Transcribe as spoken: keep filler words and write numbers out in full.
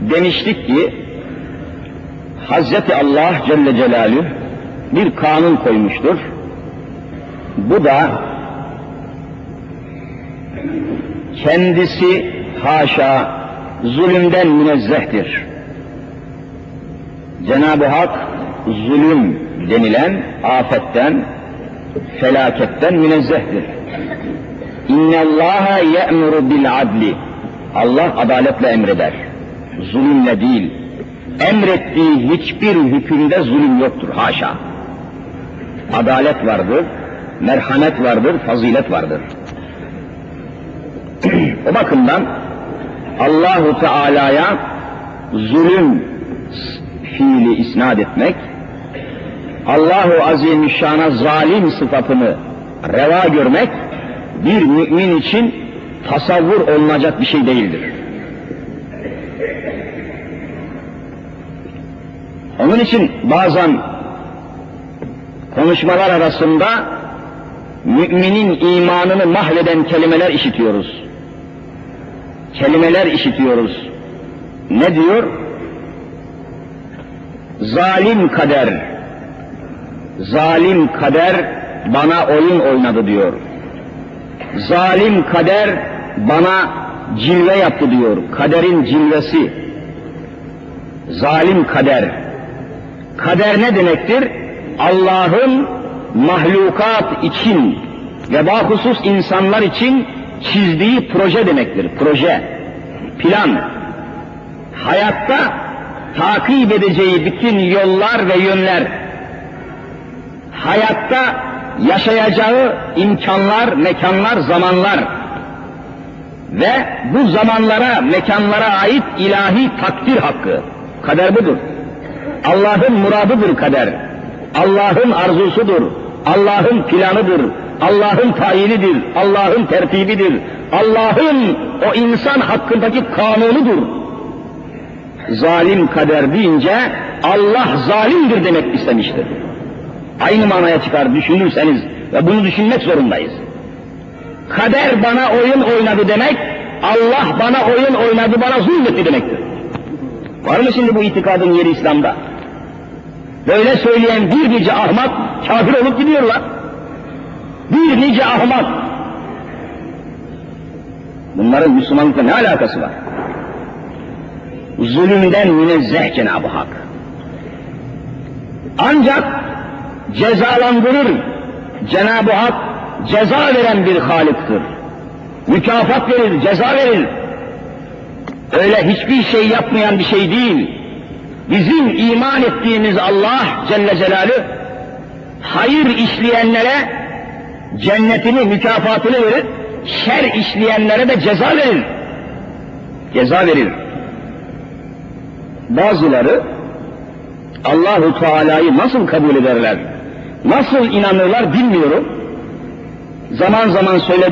demiştik ki Hazreti Allah Celle Celaluhu bir kanun koymuştur. Bu da kendisi haşa zulümden münezzehtir. Cenab-ı Hak zulüm denilen afetten, felaketten münezzehtir. İnne Allaha ye'muru bil adli. Allah adaletle emreder. Zulümle değil. Emrettiği hiçbir hükümde zulüm yoktur. Haşa. Adalet vardır, merhamet vardır, fazilet vardır. O bakımdan Allahu Teala'ya zulüm fiili isnat etmek, Allahu Azimüşşan'a zalim sıfatını reva görmek bir mümin için tasavvur olunacak bir şey değildir. Onun için bazen konuşmalar arasında müminin imanını mahveden kelimeler işitiyoruz. Kelimeler işitiyoruz. Ne diyor? Zalim kader, zalim kader bana oyun oynadı diyor. Zalim kader bana cilve yaptı diyor. Kaderin cilvesi. Zalim kader. Kader ne demektir? Allah'ın mahlukat için ve bahusus insanlar için çizdiği proje demektir. Proje, plan. Hayatta takip edeceği bütün yollar ve yönler. Hayatta yaşayacağı imkanlar, mekanlar, zamanlar ve bu zamanlara, mekanlara ait ilahi takdir hakkı. Kader budur. Allah'ın muradıdır kader. Allah'ın arzusudur. Allah'ın planıdır. Allah'ın tayinidir. Allah'ın tertibidir. Allah'ın o insan hakkındaki kanunudur. Zalim kader deyince Allah zalimdir demek istemiştir. Aynı manaya çıkar düşünürseniz ve bunu düşünmek zorundayız. Kader bana oyun oynadı demek, Allah bana oyun oynadı, bana zulmetti demektir. Var mı şimdi bu itikadın yeri İslam'da? Böyle söyleyen bir nice ahmak kafir olup gidiyorlar. Bir nice ahmak. Bunların Müslümanlıkla ne alakası var? Zulümden münezzeh Cenab-ı Hak. Ancak cezalandırır. Cenab-ı Hak ceza veren bir Halık'tır. Mükafat verir, ceza verir. Öyle hiçbir şey yapmayan bir şey değil. Bizim iman ettiğimiz Allah Celle Celaluhu hayır işleyenlere cennetini, mükafatını verir, şer işleyenlere de ceza verir. Ceza verir. Bazıları Allahu Teala'yı nasıl kabul ederler, nasıl inanırlar bilmiyorum. Zaman zaman söylediğim